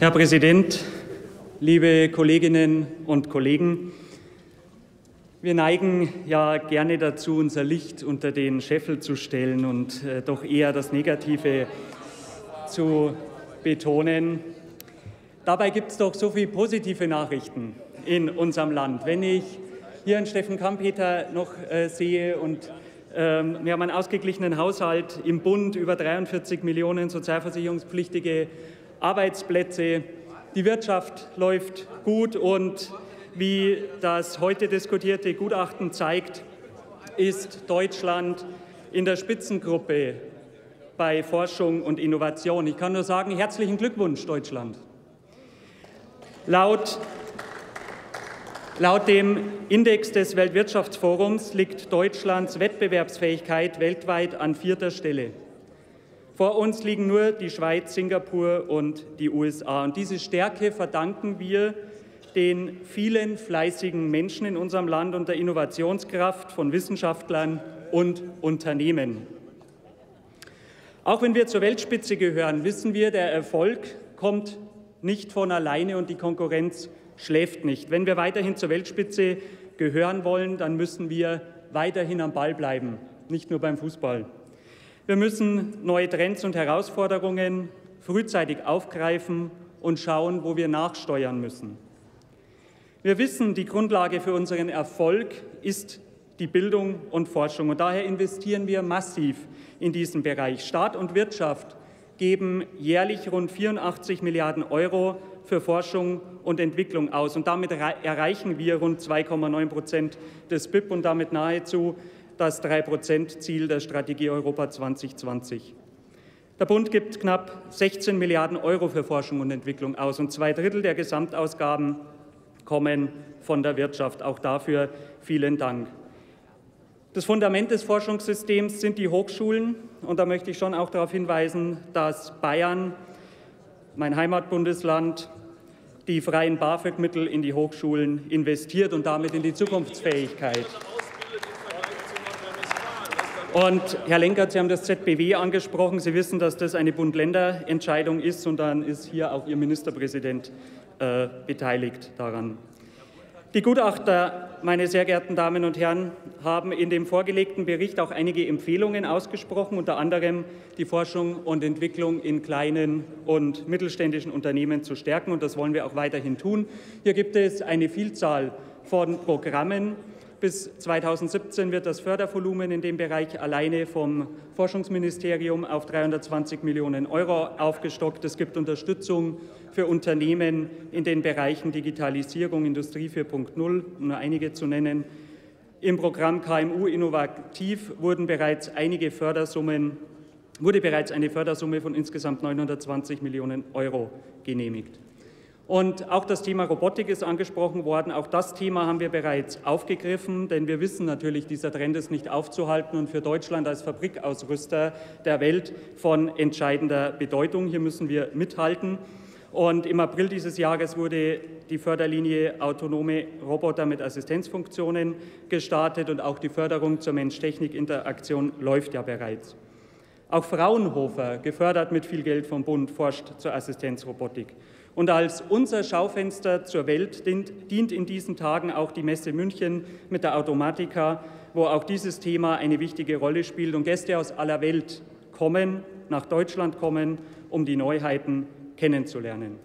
Herr Präsident, liebe Kolleginnen und Kollegen! Wir neigen ja gerne dazu, unser Licht unter den Scheffel zu stellen und doch eher das Negative zu betonen. Dabei gibt es doch so viele positive Nachrichten in unserem Land. Wenn ich hier in Steffen Kampeter noch sehe und wir haben einen ausgeglichenen Haushalt im Bund, über 43 Millionen sozialversicherungspflichtige Arbeitsplätze. Die Wirtschaft läuft gut und wie das heute diskutierte Gutachten zeigt, ist Deutschland in der Spitzengruppe bei Forschung und Innovation. Ich kann nur sagen, herzlichen Glückwunsch, Deutschland. Laut dem Index des Weltwirtschaftsforums liegt Deutschlands Wettbewerbsfähigkeit weltweit an 4. Stelle. Vor uns liegen nur die Schweiz, Singapur und die USA. Und diese Stärke verdanken wir den vielen fleißigen Menschen in unserem Land und der Innovationskraft von Wissenschaftlern und Unternehmen. Auch wenn wir zur Weltspitze gehören, wissen wir, der Erfolg kommt nicht von alleine und die Konkurrenz schläft nicht. Wenn wir weiterhin zur Weltspitze gehören wollen, dann müssen wir weiterhin am Ball bleiben, nicht nur beim Fußball. Wir müssen neue Trends und Herausforderungen frühzeitig aufgreifen und schauen, wo wir nachsteuern müssen. Wir wissen, die Grundlage für unseren Erfolg ist die Bildung und Forschung. Und daher investieren wir massiv in diesen Bereich. Staat und Wirtschaft geben jährlich rund 84 Milliarden Euro für Forschung und Entwicklung aus. Und damit erreichen wir rund 2,9% des BIP und damit nahezu das 3%-Ziel der Strategie Europa 2020. Der Bund gibt knapp 16 Milliarden Euro für Forschung und Entwicklung aus und 2 Drittel der Gesamtausgaben kommen von der Wirtschaft. Auch dafür vielen Dank. Das Fundament des Forschungssystems sind die Hochschulen und da möchte ich schon auch darauf hinweisen, dass Bayern, mein Heimatbundesland, die freien BAföG-Mittel in die Hochschulen investiert und damit in die Zukunftsfähigkeit. Und Herr Lenkert, Sie haben das ZBW angesprochen. Sie wissen, dass das eine Bund-Länder-Entscheidung ist und dann ist hier auch Ihr Ministerpräsident beteiligt daran. Die Gutachter, meine sehr geehrten Damen und Herren, haben in dem vorgelegten Bericht auch einige Empfehlungen ausgesprochen, unter anderem die Forschung und Entwicklung in kleinen und mittelständischen Unternehmen zu stärken. Und das wollen wir auch weiterhin tun. Hier gibt es eine Vielzahl von Programmen. Bis 2017 wird das Fördervolumen in dem Bereich alleine vom Forschungsministerium auf 320 Millionen Euro aufgestockt. Es gibt Unterstützung für Unternehmen in den Bereichen Digitalisierung, Industrie 4.0, um nur einige zu nennen. Im Programm KMU Innovativ wurde bereits eine Fördersumme von insgesamt 920 Millionen Euro genehmigt. Und auch das Thema Robotik ist angesprochen worden. Auch das Thema haben wir bereits aufgegriffen, denn wir wissen natürlich, dieser Trend ist nicht aufzuhalten und für Deutschland als Fabrikausrüster der Welt von entscheidender Bedeutung. Hier müssen wir mithalten. Und im April dieses Jahres wurde die Förderlinie Autonome Roboter mit Assistenzfunktionen gestartet und auch die Förderung zur Mensch-Technik-Interaktion läuft ja bereits. Auch Fraunhofer, gefördert mit viel Geld vom Bund, forscht zur Assistenzrobotik. Und als unser Schaufenster zur Welt dient in diesen Tagen auch die Messe München mit der Automatica, wo auch dieses Thema eine wichtige Rolle spielt und Gäste aus aller Welt kommen, nach Deutschland kommen, um die Neuheiten kennenzulernen.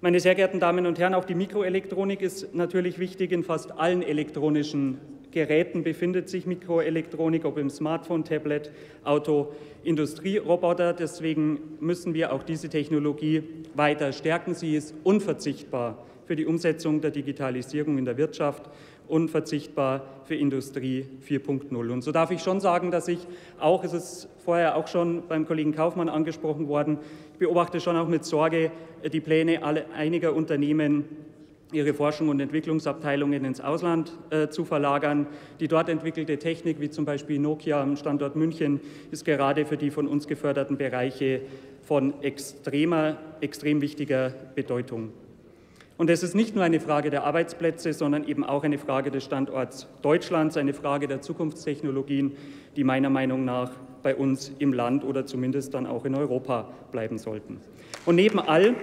Meine sehr geehrten Damen und Herren, auch die Mikroelektronik ist natürlich wichtig. In fast allen elektronischen Geräten befindet sich Mikroelektronik, ob im Smartphone, Tablet, Auto, Industrieroboter. Deswegen müssen wir auch diese Technologie weiter stärken. Sie ist unverzichtbar für die Umsetzung der Digitalisierung in der Wirtschaft, unverzichtbar für Industrie 4.0. Und so darf ich schon sagen, dass ich auch, es ist vorher auch schon beim Kollegen Kaufmann angesprochen worden, ich beobachte schon auch mit Sorge die Pläne einiger Unternehmen, ihre Forschung- und Entwicklungsabteilungen ins Ausland zu verlagern. Die dort entwickelte Technik, wie zum Beispiel Nokia am Standort München, ist gerade für die von uns geförderten Bereiche von extrem wichtiger Bedeutung. Und es ist nicht nur eine Frage der Arbeitsplätze, sondern eben auch eine Frage des Standorts Deutschlands, eine Frage der Zukunftstechnologien, die meiner Meinung nach bei uns im Land oder zumindest dann auch in Europa bleiben sollten. Und neben all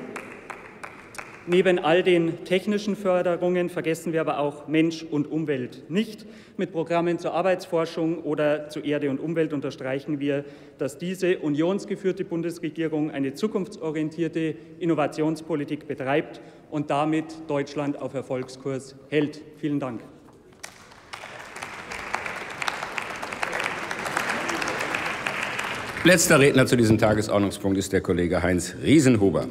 den technischen Förderungen vergessen wir aber auch Mensch und Umwelt nicht. Mit Programmen zur Arbeitsforschung oder zu Erde und Umwelt unterstreichen wir, dass diese unionsgeführte Bundesregierung eine zukunftsorientierte Innovationspolitik betreibt und damit Deutschland auf Erfolgskurs hält. Vielen Dank. Letzter Redner zu diesem Tagesordnungspunkt ist der Kollege Heinz Riesenhuber.